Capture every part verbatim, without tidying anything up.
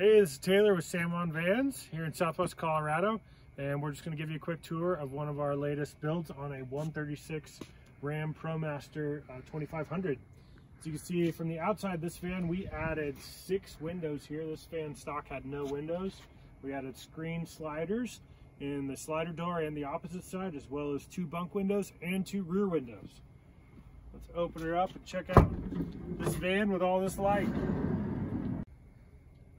Hey, this is Taylor with San Juan Vans here in Southwest Colorado, and we're just going to give you a quick tour of one of our latest builds on a one thirty-six Ram Promaster uh, twenty-five hundred. As you can see from the outside, this van, we added six windows here. This van stock had no windows. We added screen sliders in the slider door and the opposite side, as well as two bunk windows and two rear windows. Let's open her up and check out this van with all this light.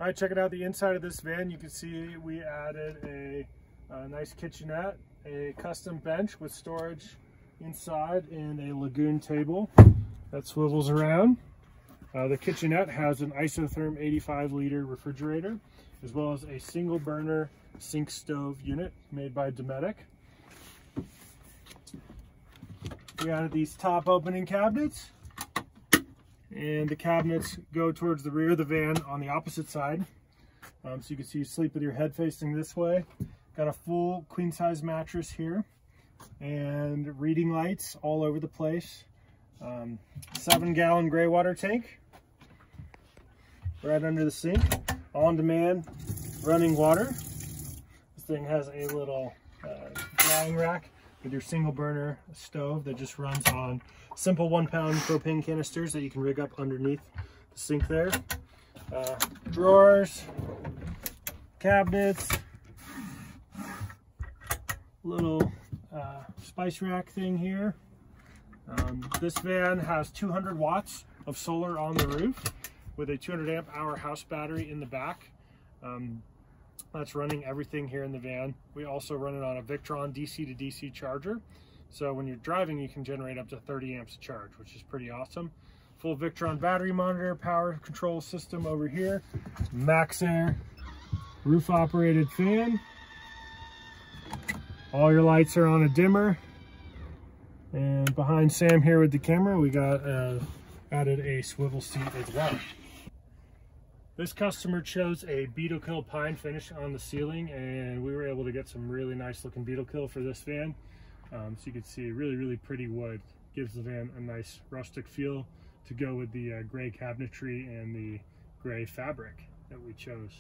All right, checking out the inside of this van, you can see we added a, a nice kitchenette, a custom bench with storage inside, and a Lagun table that swivels around. Uh, the kitchenette has an Isotherm eighty-five liter refrigerator, as well as a single burner sink stove unit made by Dometic. We added these top opening cabinets, and the cabinets go towards the rear of the van on the opposite side. Um, so you can see you sleep with your head facing this way. Got a full queen size mattress here and reading lights all over the place. Um, seven gallon gray water tank right under the sink. On demand running water. This thing has a little uh, drying rack with your single burner stove that just runs on simple one pound propane canisters that you can rig up underneath the sink there. Uh, drawers, cabinets, little uh, spice rack thing here. Um, this van has two hundred watts of solar on the roof with a two hundred amp hour house battery in the back. Um, That's running everything here in the van. We also run it on a Victron D C to D C charger. So when you're driving, you can generate up to thirty amps of charge, which is pretty awesome. Full Victron battery monitor, power control system over here. Maxair roof operated fan. All your lights are on a dimmer. And behind Sam here with the camera, we got uh, added a swivel seat as well. This customer chose a beetle kill pine finish on the ceiling, and we were able to get some really nice looking beetle kill for this van. Um, so you can see really, really pretty wood. Gives the van a nice rustic feel to go with the uh, gray cabinetry and the gray fabric that we chose.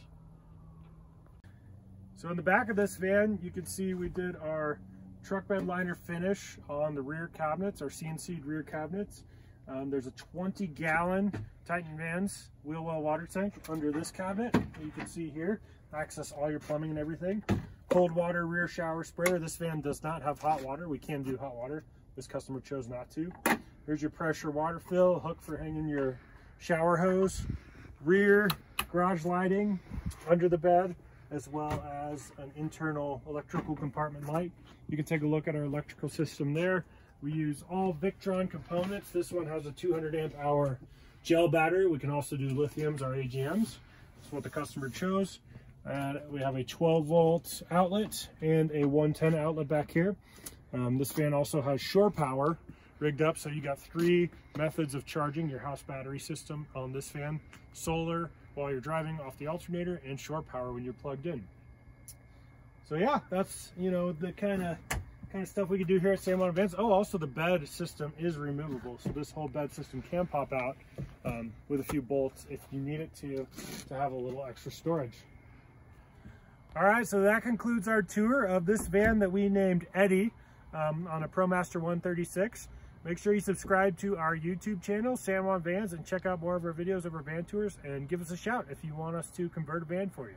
So in the back of this van, you can see we did our truck bed liner finish on the rear cabinets, our C N C'd rear cabinets. Um, there's a twenty gallon Titan Vans wheel well water tank under this cabinet that you can see here. Access all your plumbing and everything. Cold water rear shower sprayer. This van does not have hot water. We can do hot water. This customer chose not to. Here's your pressure water fill, hook for hanging your shower hose. Rear garage lighting under the bed, as well as an internal electrical compartment light. You can take a look at our electrical system there. We use all Victron components. This one has a two hundred amp hour gel battery. We can also do lithiums or A G Ms. That's what the customer chose. And we have a twelve volt outlet and a one ten outlet back here. Um, this van also has shore power rigged up. So you got three methods of charging your house battery system on this van. Solar while you're driving off the alternator, and shore power when you're plugged in. So yeah, that's, you know, the kind of kind of stuff we could do here at San Juan Vans. Oh, also the bed system is removable, so this whole bed system can pop out um, with a few bolts if you need it to, to have a little extra storage. All right, so that concludes our tour of this van that we named Eddie um, on a ProMaster one thirty-six. Make sure you subscribe to our YouTube channel, San Juan Vans, and check out more of our videos of our van tours, and give us a shout if you want us to convert a van for you.